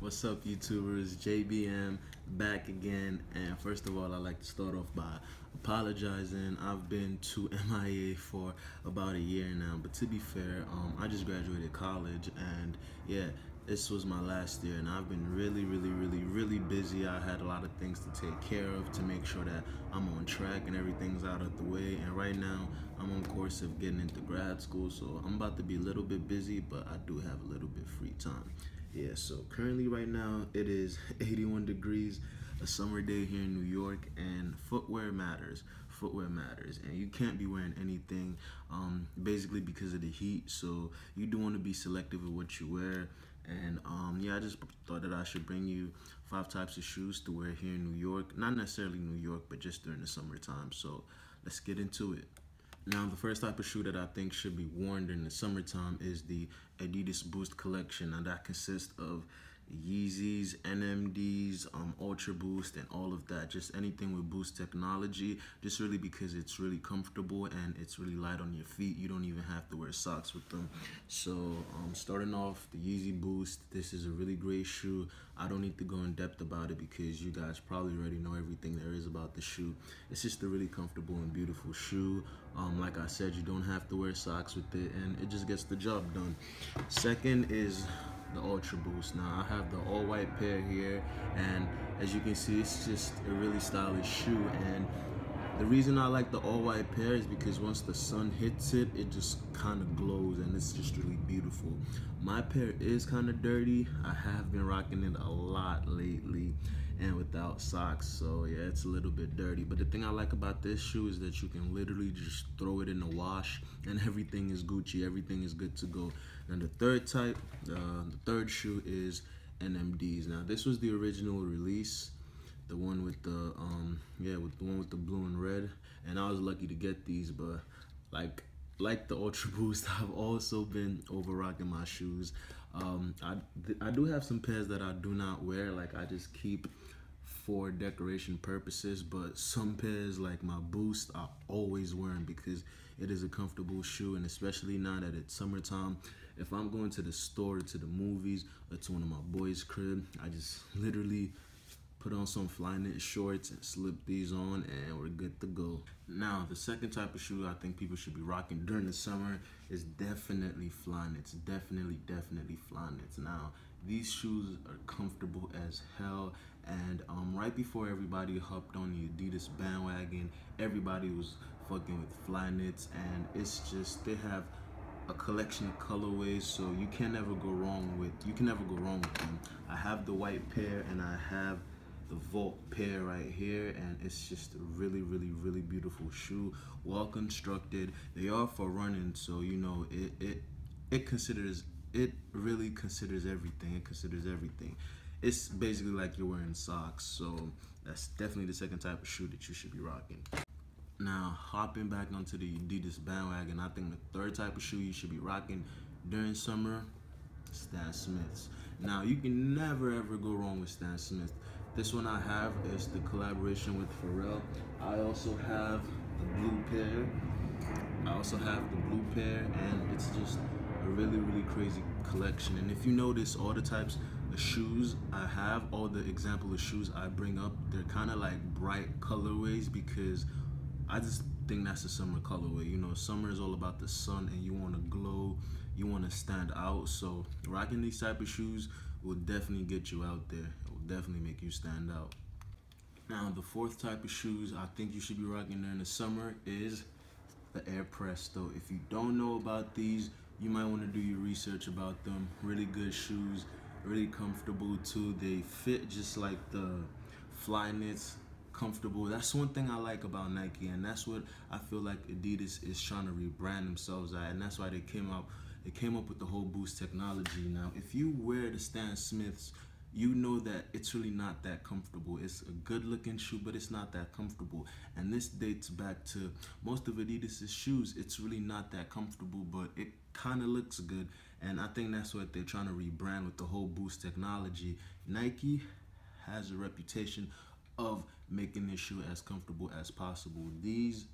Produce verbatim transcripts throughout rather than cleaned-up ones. What's up, YouTubers? J B M back again, and first of all, I'd like to start off by apologizing. I've been to M I A for about a year now, but to be fair, um, I just graduated college, and yeah, this was my last year, and I've been really, really, really, really busy. I had a lot of things to take care of to make sure that I'm on track and everything's out of the way, and right now, I'm on course of getting into grad school, so I'm about to be a little bit busy, but I do have a little bit free time. Yeah, so currently right now it is eighty-one degrees, a summer day here in New York, and footwear matters. Footwear matters, and you can't be wearing anything um, basically because of the heat, so you do want to be selective of what you wear. And um, yeah, I just thought that I should bring you five types of shoes to wear here in New York. Not necessarily New York, but just during the summertime, so let's get into it. Now, the first type of shoe that I think should be worn during the summertime is the Adidas Boost collection, and that consists of Yeezys, N M Ds, um, Ultra Boost, and all of that. Just anything with Boost technology, just really because it's really comfortable and it's really light on your feet. You don't even have to wear socks with them. So um, starting off, the Yeezy Boost, this is a really great shoe. I don't need to go in depth about it because you guys probably already know everything there is about the shoe. It's just a really comfortable and beautiful shoe. Um, like I said, you don't have to wear socks with it, and it just gets the job done. Second is the Ultra Boost. Now I have the all-white pair here, and as you can see, it's just a really stylish shoe. And the reason I like the all-white pair is because once the sun hits it, it just kind of glows, and it's just really beautiful. My pair is kind of dirty. I have been rocking it a lot lately and without socks, so yeah, it's a little bit dirty. But the thing I like about this shoe is that you can literally just throw it in the wash, and everything is Gucci. Everything is good to go. And the third type, uh, the third shoe is N M Ds. Now this was the original release. The one with the um yeah with the one with the blue and red, and I was lucky to get these. But like like the Ultra Boost, I've also been over rocking my shoes. um I I do have some pairs that I do not wear, like I just keep for decoration purposes, but some pairs like my Boost I always wear them because it is a comfortable shoe, and especially now that it's summertime, if I'm going to the store, to the movies, or to one of my boys' crib, I just literally put on some Flyknits shorts and slip these on, and we're good to go. Now, the second type of shoe I think people should be rocking during the summer is definitely Flyknits. Definitely, definitely Flyknits. Now, these shoes are comfortable as hell, and um, right before everybody hopped on the Adidas bandwagon, everybody was fucking with Flyknits, and it's just, they have a collection of colorways, so you can never go wrong with, you can never go wrong with them. I have the white pair, and I have the Vault pair right here, and it's just a really really really beautiful shoe. Well constructed. They are for running, so you know it it it considers it really considers everything. It considers everything. It's basically like you're wearing socks. So that's definitely the second type of shoe that you should be rocking. Now hopping back onto the Adidas bandwagon, I think the third type of shoe you should be rocking during summer, Stan Smiths. Now you can never ever go wrong with Stan Smith. This one I have is the collaboration with Pharrell. I also have the blue pair. I also have the blue pair, and it's just a really, really crazy collection. And if you notice, all the types of shoes I have, all the example of shoes I bring up, they're kind of like bright colorways because I just think that's the summer colorway. You know, summer is all about the sun, and you want to glow, you want to stand out. So rocking these type of shoes will definitely get you out there. It will definitely make you stand out. Now, the fourth type of shoes I think you should be rocking during the summer is the Air Presto. If you don't know about these, you might want to do your research about them. Really good shoes, really comfortable too. They fit just like the Flyknits, comfortable. That's one thing I like about Nike, and that's what I feel like Adidas is trying to rebrand themselves at, and that's why they came out It came up with the whole Boost technology. Now, if you wear the Stan Smiths, you know that it's really not that comfortable. It's a good looking shoe, but it's not that comfortable. And this dates back to most of Adidas' shoes. It's really not that comfortable, but it kind of looks good. And I think that's what they're trying to rebrand with the whole Boost technology. Nike has a reputation of making this shoe as comfortable as possible. These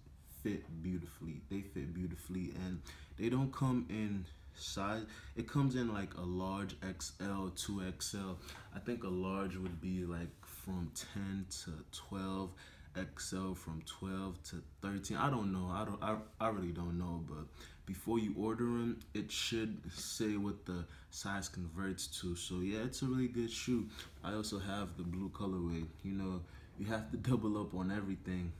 fit beautifully. They fit beautifully, and they don't come in size. It comes in like a large X L, two X L. I think a large would be like from ten to twelve, X L from twelve to thirteen. I don't know. I don't. I, I really don't know. But before you order them, it should say what the size converts to. So yeah, it's a really good shoe. I also have the blue colorway. You know, you have to double up on everything.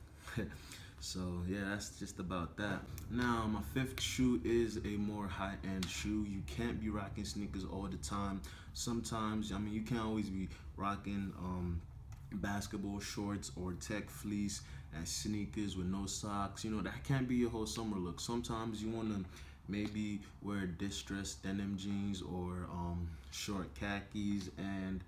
So yeah, that's just about that. Now my fifth shoe is a more high-end shoe. You can't be rocking sneakers all the time. Sometimes, I mean, you can't always be rocking um basketball shorts or tech fleece and sneakers with no socks. You know, that can't be your whole summer look. Sometimes you want to maybe wear distressed denim jeans or um short khakis, and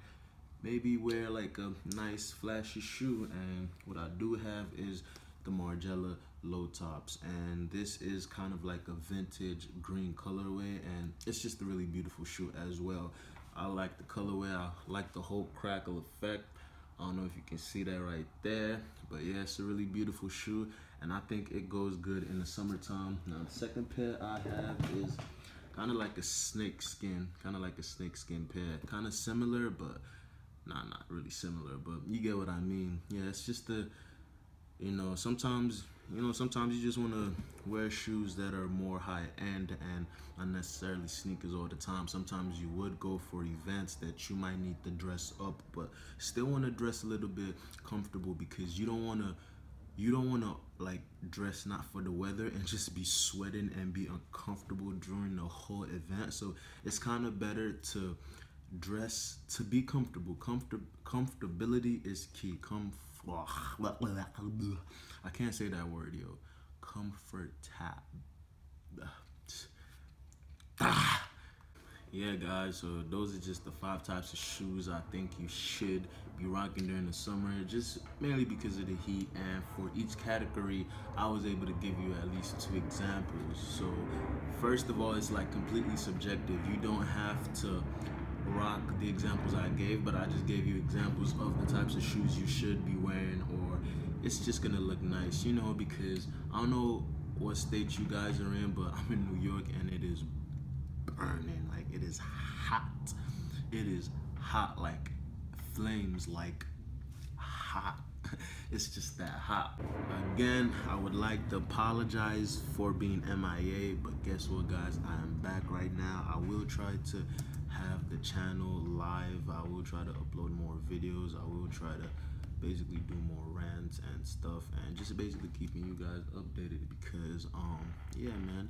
maybe wear like a nice flashy shoe. And what I do have is the Margiela low tops, and this is kind of like a vintage green colorway, and it's just a really beautiful shoe as well. I like the colorway. I like the whole crackle effect. I don't know if you can see that right there, but yeah, it's a really beautiful shoe, and I think it goes good in the summertime. Now the second pair I have is kind of like a snake skin, kind of like a snake skin pair, kind of similar, but nah, not really similar, but you get what I mean. Yeah, it's just the, you know, sometimes, you know, sometimes you just want to wear shoes that are more high-end and not necessarily sneakers all the time. Sometimes you would go for events that you might need to dress up, but still want to dress a little bit comfortable, because you don't want to, you don't want to like dress not for the weather and just be sweating and be uncomfortable during the whole event. So it's kind of better to dress to be comfortable. Comfort comfortability is key. Comfort. I can't say that word, yo. Comfort tap. Yeah, guys, so those are just the five types of shoes I think you should be rocking during the summer, just mainly because of the heat. And for each category, I was able to give you at least two examples. So first of all, it's like completely subjective. You don't have to rock the examples I gave, but I just gave you examples of the types of shoes you should be wearing, or it's just gonna look nice, you know, because I don't know what state you guys are in, but I'm in New York and it is burning. Like, it is hot. It is hot, like flames, like hot. It's just that hot. Again, I would like to apologize for being M I A, but guess what, guys? I am back right now. I will try to have the channel live. I will try to upload more videos. I will try to basically do more rants and stuff, and just basically keeping you guys updated, because um yeah, man,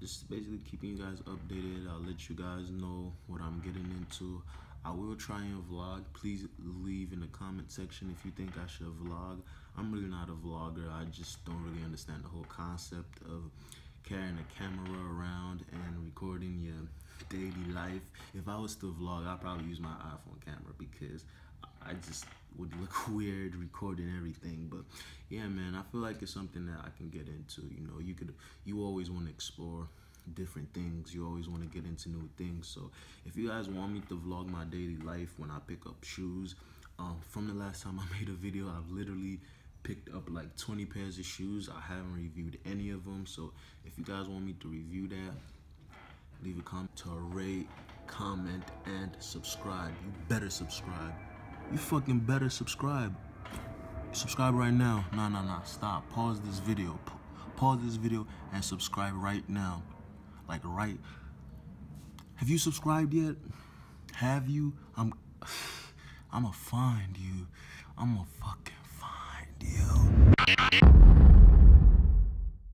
just basically keeping you guys updated. I'll let you guys know what I'm getting into. I will try and vlog. Please leave in the comment section if you think I should vlog. I'm really not a vlogger. I just don't really understand the whole concept of carrying a camera around and recording your daily life. If I was to vlog, I'd probably use my iPhone camera, because I just would look weird recording everything. But yeah, man, I feel like it's something that I can get into. You know, you could, you always want to explore different things. You always want to get into new things. So if you guys want me to vlog my daily life when I pick up shoes, um, from the last time I made a video, I've literally picked up like twenty pairs of shoes. I haven't reviewed any of them. So if you guys want me to review that, leave a comment, to rate, comment, and subscribe. You better subscribe. You fucking better subscribe. Subscribe right now. Nah, nah, nah. Stop. Pause this video. Pa pause this video and subscribe right now. Like, right. Have you subscribed yet? Have you? I'm. I'ma find you. I'ma fucking find you.